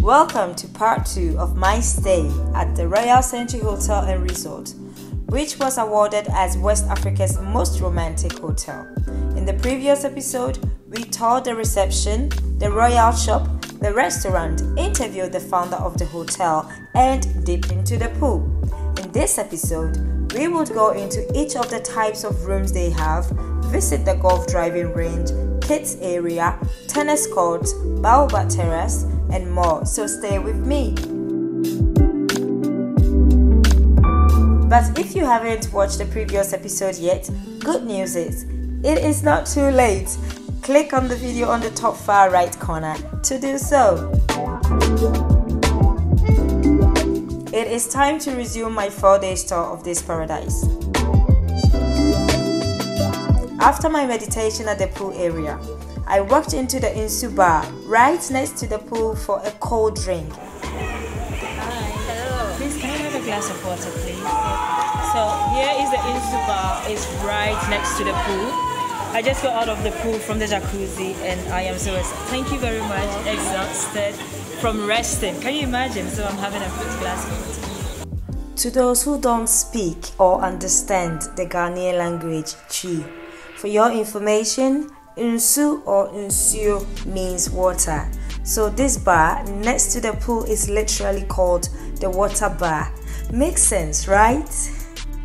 Welcome to part 2 of my stay at the Royal Senchi Hotel and Resort, which was awarded as West Africa's most romantic hotel. In the previous episode, we toured the reception, the royal shop, the restaurant, interviewed the founder of the hotel, and dipped into the pool. In this episode, we would go into each of the types of rooms they have, visit the golf driving range, kids area, tennis courts, baobab terrace, and more, so stay with me. But if you haven't watched the previous episode yet, good news is, it is not too late. Click on the video on the top far right corner to do so. It is time to resume my 4-day tour of this paradise. After my meditation at the pool area, I walked into the Insuba right next to the pool for a cold drink. Glass of water, please. So here is the Insuba. It's right next to the pool. I just got out of the pool from the jacuzzi and I am so exhausted. Thank you very much. Exhausted from resting. Can you imagine? So I'm having a good glass of water. To those who don't speak or understand the Ghanaian language, Chi, for your information, Insu or Insu means water. So this bar next to the pool is literally called the water bar. Makes sense, right?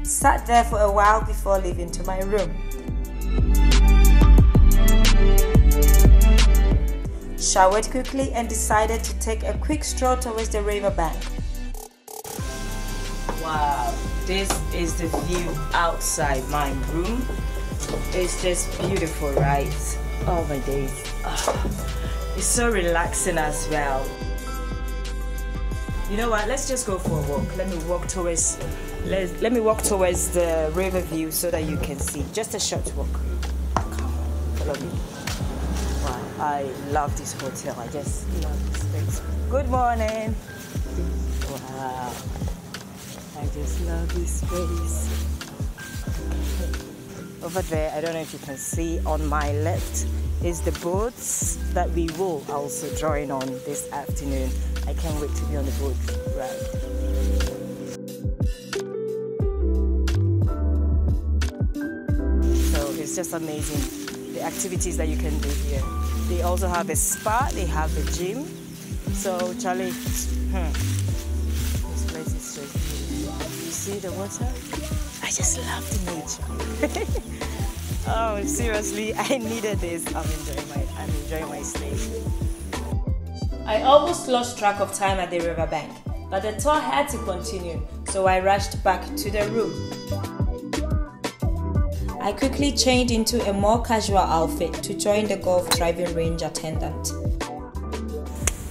Sat there for a while before leaving to my room. Showered quickly and decided to take a quick stroll towards the riverbank. Wow, this is the view outside my room. It's just beautiful, right? Oh my days. Oh, it's so relaxing as well. You know what, let's just go for a walk. Let me walk towards the river view so that you can see. Just a short walk. Come on, follow me. Wow, I love this hotel. I just love this place. Good morning. Wow. I just love this place. Over there, I don't know if you can see, on my left is the boats that we will also join on this afternoon. I can't wait to be on the boat ride. So it's just amazing, the activities that you can do here. They also have a spa, they have a gym. So Charlie, this place is just beautiful. You see the water? I just love the nature. Oh, seriously, I needed this. I'm enjoying my stay. I almost lost track of time at the riverbank, but the tour had to continue, so I rushed back to the room. I quickly changed into a more casual outfit to join the golf driving range attendant.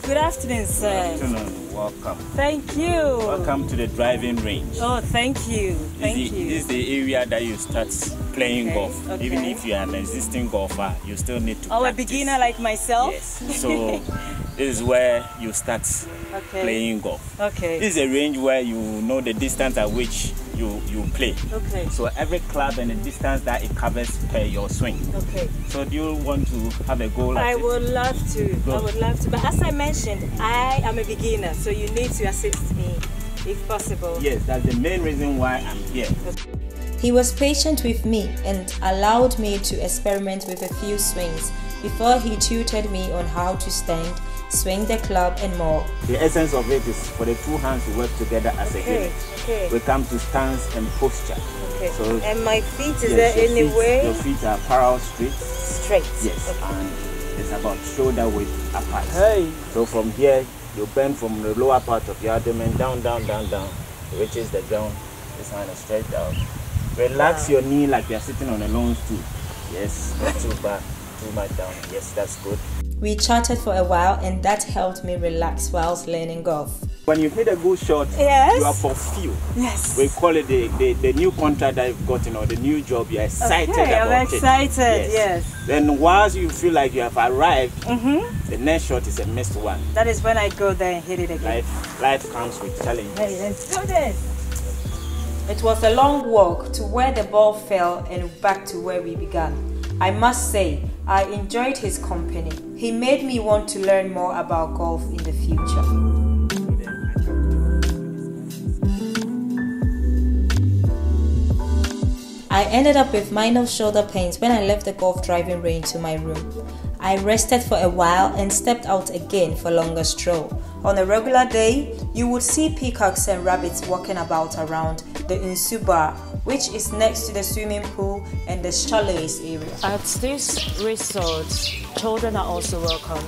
Good afternoon, sir. Good afternoon. Welcome. Thank you. Welcome to the driving range. Oh, thank you. Thank you. This is the area that you start playing golf. Okay. Even if you are an existing golfer, you still need to practice. A beginner like myself? Yes. So this is where you start playing golf. Okay. This is a range where you know the distance at which you play. Okay. So every club and the distance that it covers per your swing. Okay. So do you want to have a goal? I would love to. But as I mentioned, I am a beginner, so you need to assist me if possible. Yes, that's the main reason why I'm here. Okay. He was patient with me and allowed me to experiment with a few swings before he tutored me on how to stand, swing the club and more. The essence of it is for the two hands to work together as a unit. Okay. We come to stance and posture. Okay. So and my feet, is there any way? Your feet are parallel straight. Straight. Yes. Okay. And it's about shoulder width apart. Hey. So from here, you bend from the lower part of your abdomen down, reaches the ground. This hand is straight down. Relax your knee like you are sitting on a long stool. Yes, not too bad. Too much down. Yes, that's good. We chatted for a while and that helped me relax whilst learning golf. When you've made a good shot, yes, you are fulfilled. Yes. We call it the new contract that you've gotten or the new job. You're excited about it. Yes. Then once you feel like you have arrived, the next shot is a missed one. That is when I go there and hit it again. Life comes with challenges. Hey, let's do this. It was a long walk to where the ball fell and back to where we began. I must say, I enjoyed his company. He made me want to learn more about golf in the future. I ended up with minor shoulder pains when I left the golf driving range to my room. I rested for a while and stepped out again for a longer stroll. On a regular day, you would see peacocks and rabbits walking about around the Insuba, which is next to the swimming pool and the chalets area. At this resort, children are also welcome.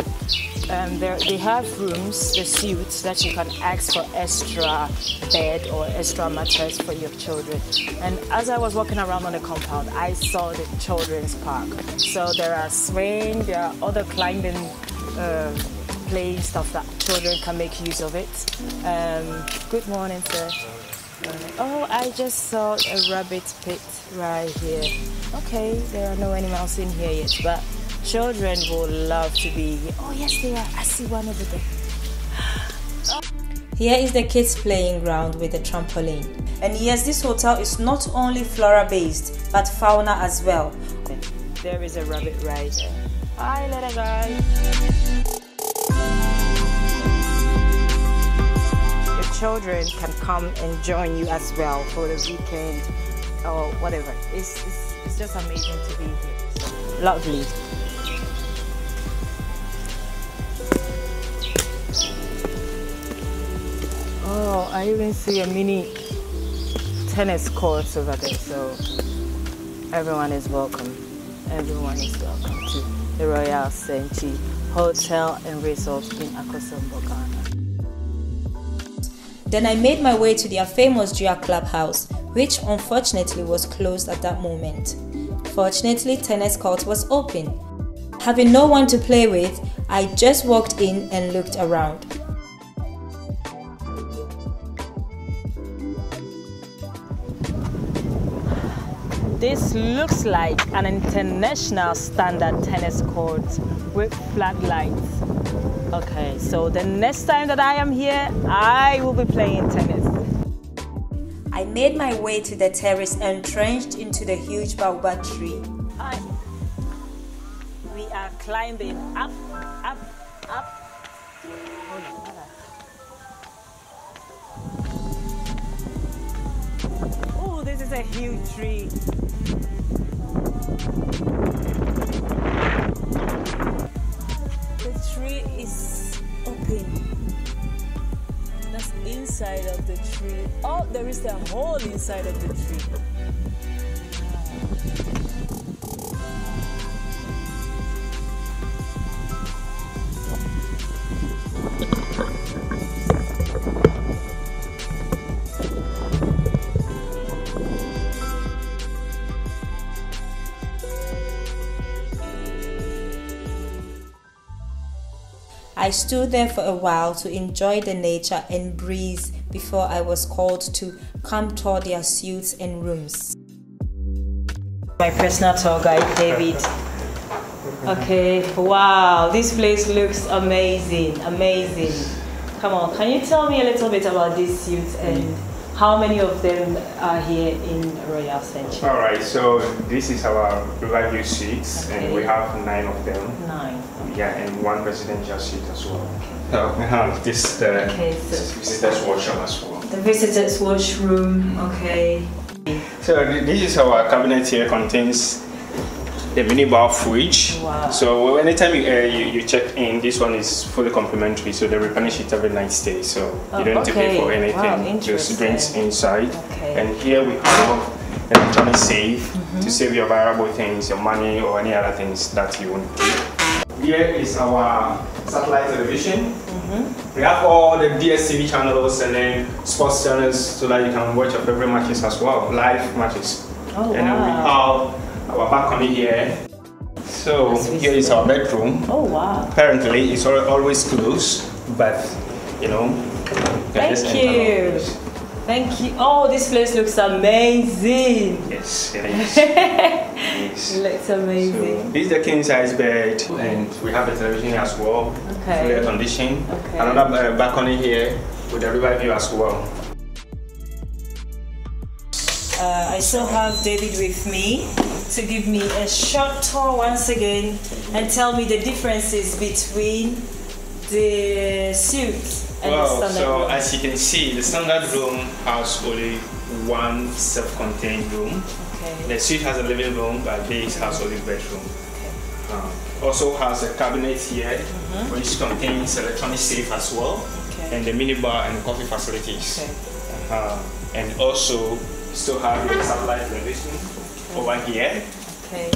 They have rooms, the suites, that you can ask for extra bed or extra mattress for your children. And as I was walking around on the compound, I saw the children's park. So there are swing, there are other climbing play stuff that children can make use of it. Good morning, sir. Oh, I just saw a rabbit pit right here. Okay, there are no animals in here yet, but children will love to be here. Oh yes, they are. I see one over there. Oh. Here is the kids' playing ground with a trampoline. And yes, this hotel is not only flora-based, but fauna as well. There is a rabbit right there. Bye, later guys. Your children can come and join you as well for the weekend or whatever. It's just amazing to be here. Lovely. Oh, I even see a mini tennis court over there, so everyone is welcome. Everyone is welcome to the Royal Senchi Hotel and Resort in Akosombo, Ghana. Then I made my way to their famous Juak clubhouse, which unfortunately was closed at that moment. Fortunately, tennis court was open. Having no one to play with, I just walked in and looked around. This looks like an international standard tennis court with flat lights. Okay, so the next time that I am here, I will be playing tennis. I made my way to the terrace and trenched into the huge baobab tree. We are climbing up, up, up. Oh, this is a huge tree. The tree is open, and that's inside of the tree. Oh, there is a hole inside of the tree. I stood there for a while to enjoy the nature and breeze before I was called to come tour their suites and rooms. My personal tour guide, David. Okay, wow, this place looks amazing, amazing. Come on, can you tell me a little bit about these suites and how many of them are here in Royal Senchi? All right, so this is our Riverview suites, okay, and we have 9 of them. 9. Yeah, and 1 residential suite as well. Okay. Oh, we have this visitors' washroom as well. The visitors' washroom, okay. So this is our cabinet here. Contains a mini bar fridge. Wow. So anytime you check in, this one is fully complimentary. So they replenish it every night stay. So you don't have to pay for anything. Wow, just drinks inside. Okay. And here we have electronic safe to save your variable things, your money, or any other things that you want to do. Here is our satellite television. We have all the DSTV channels and then sports channels so that you can watch your favorite matches as well, live matches. Oh, and then we have our balcony here. So here is our bedroom. Oh wow! Apparently it's always closed, but you know. Thank you. Oh, this place looks amazing. Yes, it is. It looks amazing. So, this is the king size bed, and we have a television as well. Okay. Fully air conditioned. Okay. Another balcony here with the river view as well. I still have David with me to give me a short tour once again and tell me the differences between the suite and the standard room. As you can see, the standard room has only one self-contained room. Okay. The suite has a living room, but this has only bedroom. Okay. Also has a cabinet here, which contains electronic safe as well, and the minibar and coffee facilities. Okay. And also still have the satellite television over here. Okay.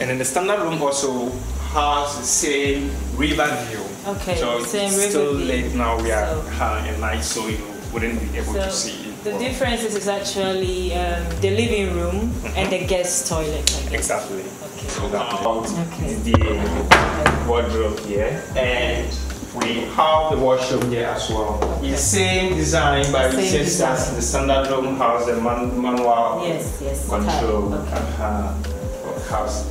And then the standard room also has the same river view. Okay. So it's still late now. We are at night, so you wouldn't be able to see it. The difference is actually the living room and the guest toilet. Exactly. Okay. So the wardrobe here, and we have the washroom here as well. Okay. It's same design, but it's just as the standard room has the manual control house.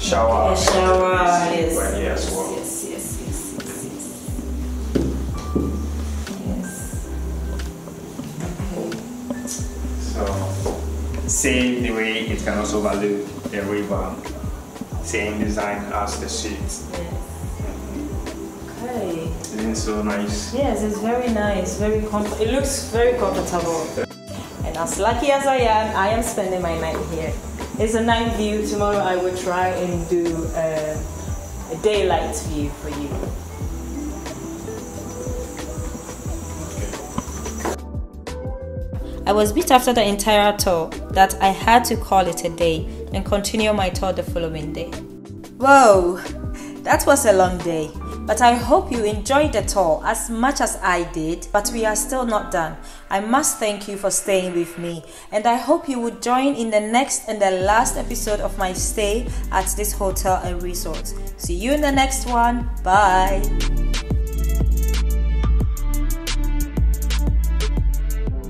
Shower. Yeah, shower. Yes. Right here as well. Yes. Okay. So same the way it can also value the river. Same design as the suite. Yes. Okay. Isn't it so nice? Yes, it's very nice. Very it looks very comfortable. And as lucky as I am spending my night here. It's a night view. Tomorrow I will try and do a daylight view for you. I was beat after the entire tour that I had to call it a day and continue my tour the following day. Whoa, that was a long day, but I hope you enjoyed the tour as much as I did, but we are still not done. I must thank you for staying with me, and I hope you would join in the next and the last episode of my stay at this hotel and resort. See you in the next one. Bye.